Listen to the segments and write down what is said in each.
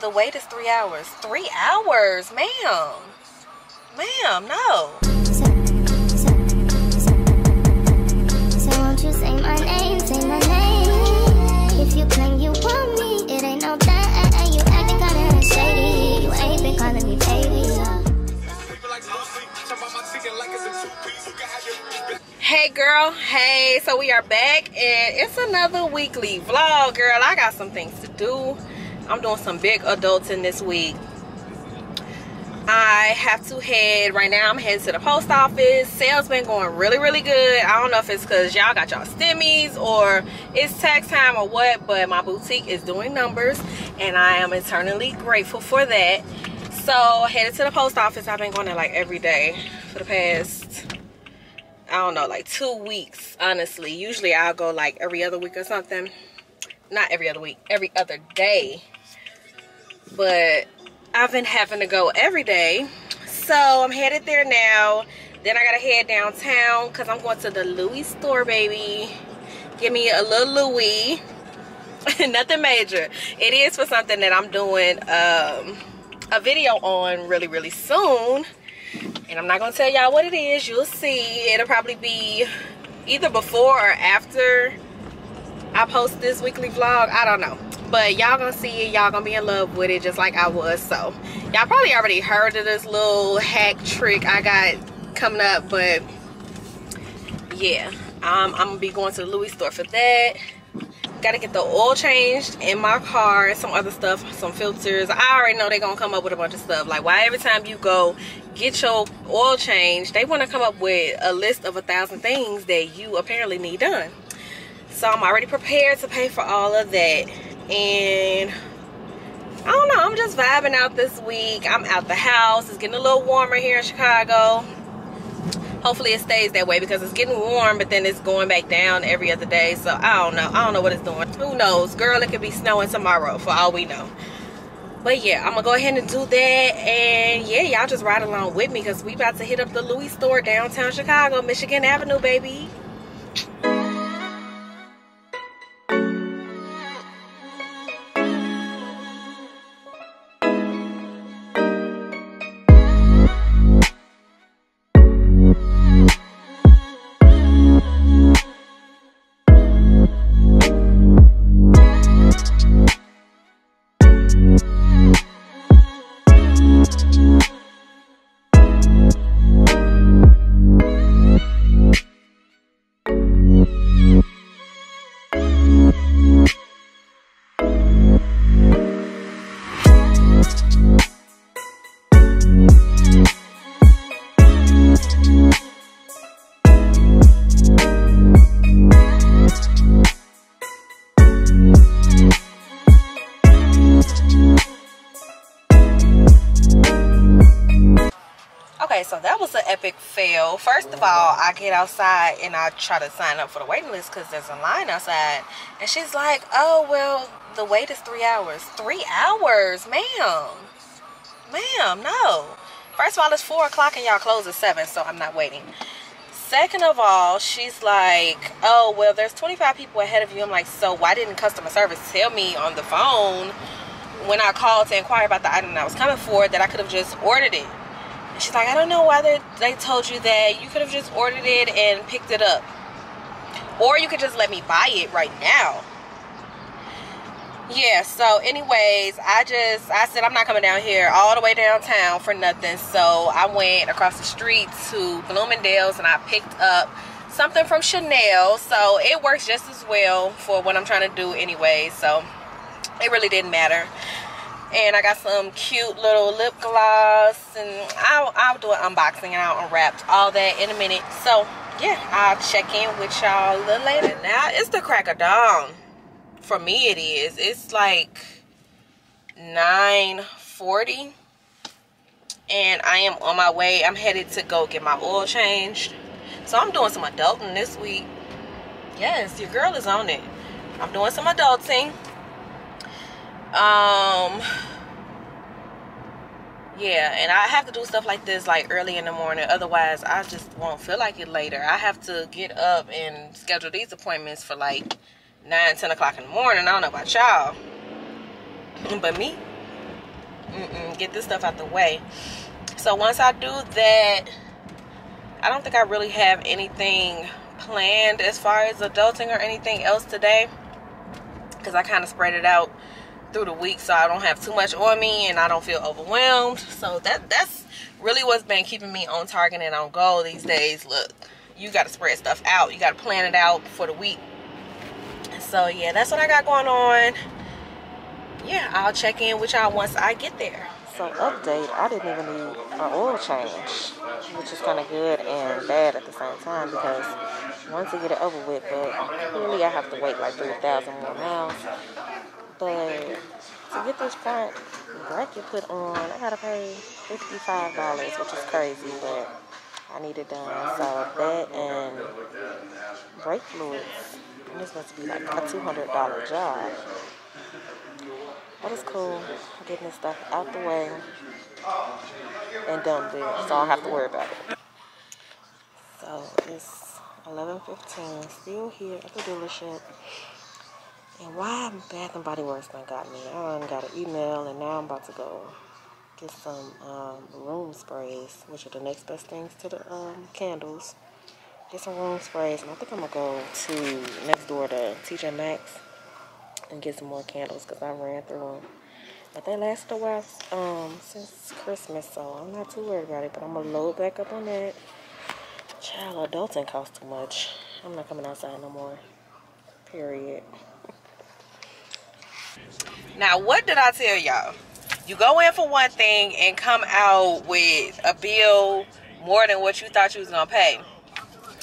The wait is 3 hours. 3 hours, ma'am. Ma'am, no. So won't you say my name? Say my name. If you claim you want me, it ain't no that. You acting kind of shady. You ain't been calling me baby. Hey girl, hey. So we are back and it's another weekly vlog, girl. I got some things to do. I'm doing some big adulting this week. I have to head, right now I'm heading to the post office. Sales been going really, really good. I don't know if it's because y'all got y'all stimmies or it's tax time or what, but my boutique is doing numbers and I am eternally grateful for that. So headed to the post office. I've been going there like every day for the past, I don't know, like 2 weeks, honestly. Usually I'll go like every other week or something. Not every other week, every other day. But I've been having to go every day, so I'm headed there now. Then I gotta head downtown because I'm going to the Louis store, baby. Give me a little Louis. Nothing major. It is for something that I'm doing a video on really, really soon, and I'm not gonna tell y'all what it is. You'll see. It'll probably be either before or after I post this weekly vlog. I don't know, but y'all gonna see it. Y'all gonna be in love with it just like I was. So y'all probably already heard of this little hack trick I got coming up, but yeah, I'm gonna be going to the Louis store for that. Gotta get the oil changed in my car, some other stuff, some filters. I already know they're gonna come up with a bunch of stuff. Like, why every time you go get your oil changed, they want to come up with a list of 1,000 things that you apparently need done. So I'm already prepared to pay for all of that. And I don't know, I'm just vibing out this week. I'm out the house. It's getting a little warmer here in Chicago. Hopefully it stays that way because it's getting warm, but then it's going back down every other day. So I don't know what it's doing. Who knows, girl? It could be snowing tomorrow for all we know. But yeah, I'm gonna go ahead and do that. And yeah, y'all just ride along with me because we about to hit up the Louis store downtown Chicago, Michigan Avenue, baby. So that was an epic fail. First of all, I get outside and I try to sign up for the waiting list because there's a line outside, and she's like, oh well, the wait is 3 hours. 3 hours, ma'am. Ma'am, no. First of all, it's 4 o'clock and y'all close at 7, so I'm not waiting. Second of all, she's like, oh well, there's 25 people ahead of you. I'm like, so why didn't customer service tell me on the phone when I called to inquire about the item that I was coming for that I could have just ordered it? She's like, I don't know why they told you that. You could have just ordered it and picked it up. Or you could just let me buy it right now. Yeah, so anyways, I said I'm not coming down here all the way downtown for nothing. So I went across the street to Bloomingdale's and I picked up something from Chanel. So it works just as well for what I'm trying to do anyway. So it really didn't matter. And I got some cute little lip gloss, and I'll do an unboxing and I'll unwrap all that in a minute. So yeah, I'll check in with y'all a little later. Now it's the crack of dawn. For me it is. It's like 9:40 and I am on my way. I'm headed to go get my oil changed. So I'm doing some adulting this week. Yes, your girl is on it. I'm doing some adulting. Yeah, and I have to do stuff like this like early in the morning, otherwise I just won't feel like it later. I have to get up and schedule these appointments for like 9, 10 o'clock in the morning. I don't know about y'all, but me, Get this stuff out the way. So once I do that, I don't think I really have anything planned as far as adulting or anything else today, because I kind of spread it out through the week, so I don't have too much on me and I don't feel overwhelmed. So that's really what's been keeping me on target and on goal these days. Look, you got to spread stuff out, you got to plan it out for the week. So yeah, that's what I got going on. Yeah, I'll check in with y'all once I get there. So update, I didn't even need an oil change, which is kind of good and bad at the same time, because once I get it over with, but clearly I have to wait like 3,000 more miles. But to get this front bracket put on, I gotta pay $55, which is crazy, but I need it done. So that and brake fluids, and this must be like a $200 job. But it's cool, getting this stuff out the way and done there, so I don't have to worry about it. So it's 11:15, still here at the dealership. And why Bath & Body Works done got me? I got an email, and now I'm about to go get some room sprays, which are the next best things to the candles. Get some room sprays, and I think I'm going to go to next door to TJ Maxx and get some more candles, because I ran through them. But they lasted a while since Christmas, so I'm not too worried about it, but I'm going to load back up on that. Child, adulting costs too much. I'm not coming outside no more. Period. Now, what did I tell y'all? You go in for one thing and come out with a bill more than what you thought you was gonna pay.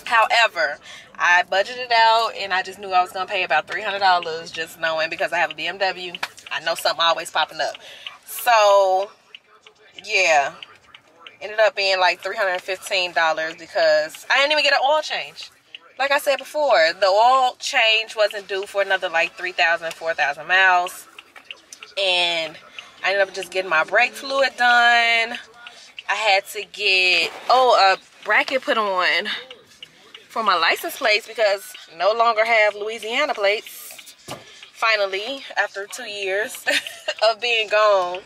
However, I budgeted out and I just knew I was gonna pay about $300, just knowing, because I have a BMW. I know something always popping up. So yeah, ended up being like $315, because I didn't even get an oil change. Like I said before, the oil change wasn't due for another like 3,000, 4,000 miles. And I ended up just getting my brake fluid done. I had to get, a bracket put on for my license plates, because I no longer have Louisiana plates. Finally, after 2 years of being gone.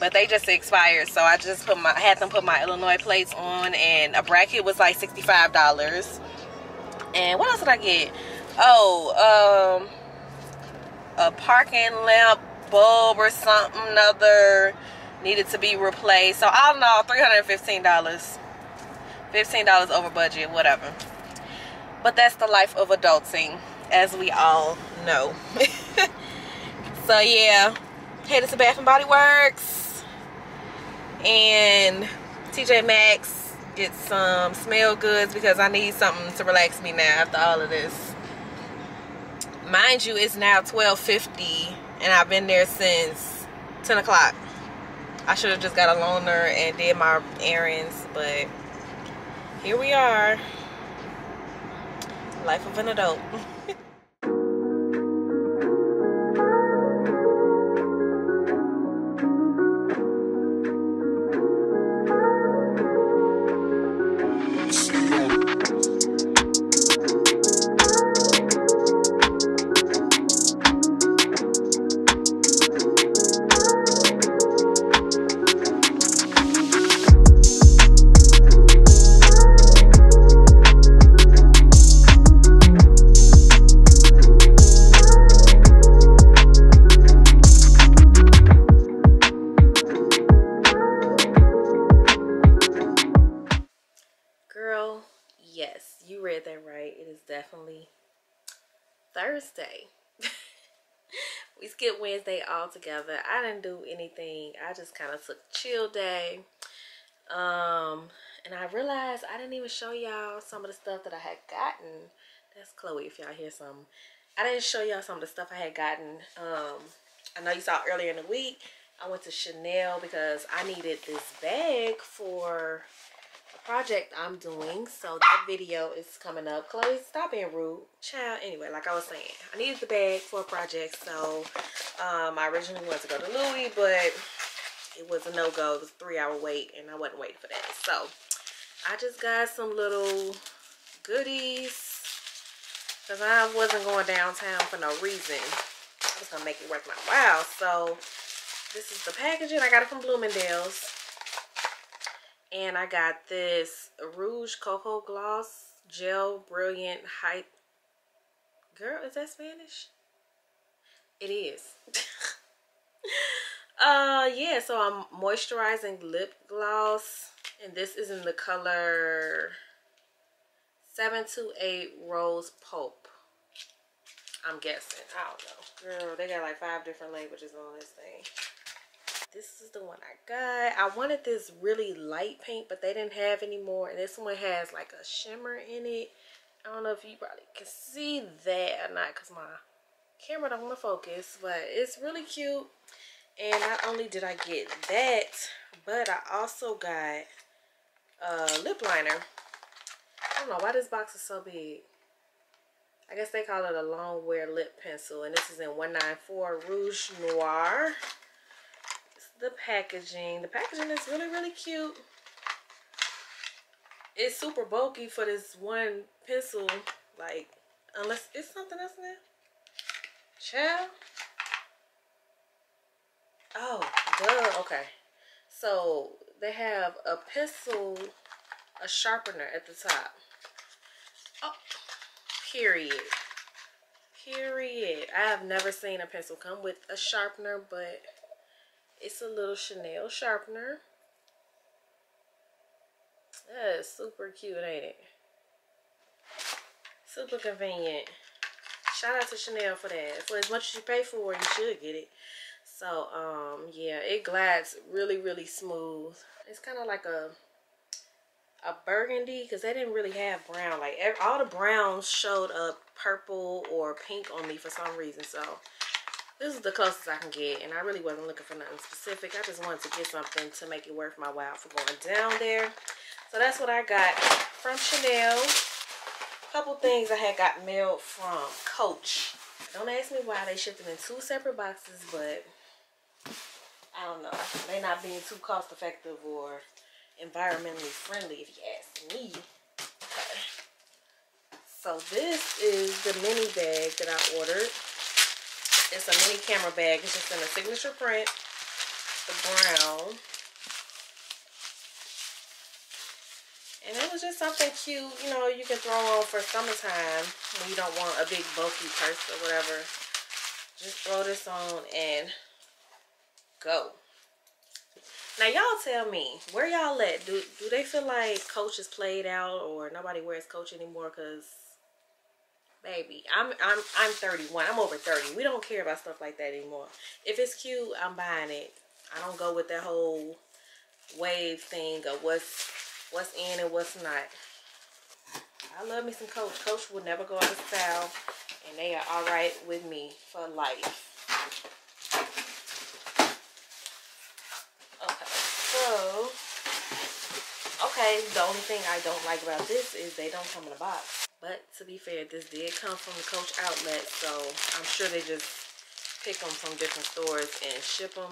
But they just expired, so I just had them put my Illinois plates on, and a bracket was like $65. And what else did I get? A parking lamp bulb or something other needed to be replaced. So all in all, $315. $15 over budget, whatever. But that's the life of adulting, as we all know. So yeah, headed to Bath & Body Works and TJ Maxx. Get some smell goods, because I need something to relax me now after all of this. Mind you, it's now 12:50 and I've been there since 10 o'clock. I should have just got a loaner and did my errands, but here we are. Life of an adult. Thursday. We skipped Wednesday altogether. I didn't do anything. I just kind of took a chill day. And I realized I didn't even show y'all some of the stuff that I had gotten. That's Chloe, if y'all hear something. I didn't show y'all some of the stuff I had gotten. I know you saw earlier in the week, I went to Chanel because I needed this bag for a project I'm doing, so that video is coming up. Chloe, stop being rude, child. Anyway, like I was saying, I needed the bag for a project, so I originally wanted to go to Louis, but it was a no-go. It was a 3-hour wait and I wasn't waiting for that, so I just got some little goodies, because I wasn't going downtown for no reason. I was gonna make it worth my while. So This is the packaging. I got it from Bloomingdale's. And I got this Rouge Cocoa Gloss Gel Brilliant Hype. Girl, is that Spanish? It is. Yeah, so I'm moisturizing lip gloss. And this is in the color 728 Rose Pulp. I'm guessing. I don't know. Girl, they got like 5 different languages on this thing. This is the one I got. I wanted this really light pink, but they didn't have any more. And this one has like a shimmer in it. I don't know if you probably can see that or not because my camera don't want to focus. But it's really cute. And not only did I get that, but I also got a lip liner. I don't know why this box is so big. I guess they call it a long wear lip pencil. And this is in 194 Rouge Noir. It's the packaging. The packaging is really, really cute. It's super bulky for this one pencil. Like, unless it's something else in there. Child. Oh, duh. Okay. So, they have a pencil, a sharpener at the top. Oh. Period. I have never seen a pencil come with a sharpener, but it's a little Chanel sharpener. That is super cute, ain't it? Super convenient. Shout out to Chanel for that. For as much as you pay for it, you should get it. So, yeah, it glides really, really smooth. It's kind of like a burgundy, because they didn't really have brown. Like all the browns showed up purple or pink on me for some reason, so this is the closest I can get. And I really wasn't looking for nothing specific. I just wanted to get something to make it worth my while for going down there. So that's what I got from Chanel. A couple things I had got mailed from Coach. Don't ask me why they shipped them in 2 separate boxes, but I don't know, they not being too cost effective or environmentally friendly, if you ask me. Okay. So this is the mini bag that I ordered. It's a mini camera bag. It's just in a signature print, the brown. And it was just something cute, you know, you can throw on for summertime when you don't want a big bulky purse or whatever. Just throw this on and go. Now, y'all tell me, where y'all at? Do they feel like Coach is played out or nobody wears Coach anymore? Because, baby, I'm 31. I'm over 30. We don't care about stuff like that anymore. If it's cute, I'm buying it. I don't go with that whole wave thing of what's in and what's not. I love me some Coach. Coach will never go out of style, and they are all right with me for life. Okay, the only thing I don't like about this is they don't come in a box. But to be fair, this did come from the Coach outlet, so I'm sure they just pick them from different stores and ship them.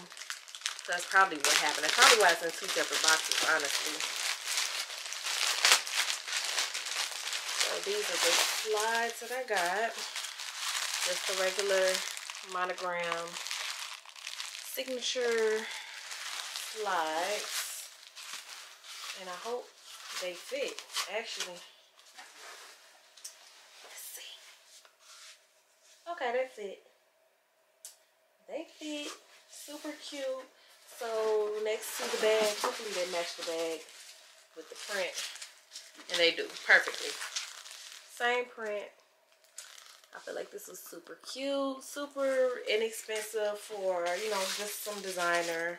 So that's probably what happened. That's probably why it's in 2 separate boxes, honestly. So these are the slides that I got. Just the regular monogram signature slides, and I hope they fit. Actually, let's see. Okay, they fit. They fit. Super cute. So next to the bag, hopefully they match the bag with the print, and they do perfectly. Same print. I feel like this was super cute, super inexpensive for, you know, just some designer.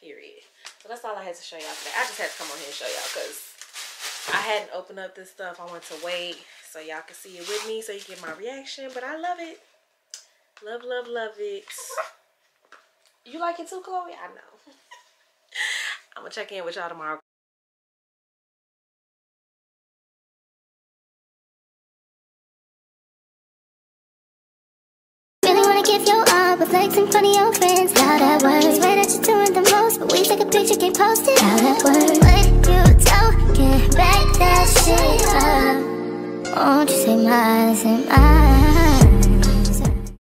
Period. So that's all I had to show y'all today. I just had to come on here and show y'all because I hadn't opened up this stuff. I wanted to wait so y'all could see it with me, so you get my reaction. But I love it. Love, love, love it. You like it too, Chloe? I know. I'm going to check in with y'all tomorrow. If you're up with likes in front of your friends, how that works? Swear that you're doing the most, but we take a picture, can't post it. How that works? What you do, can't back that shit up. Won't you say mine, say mine?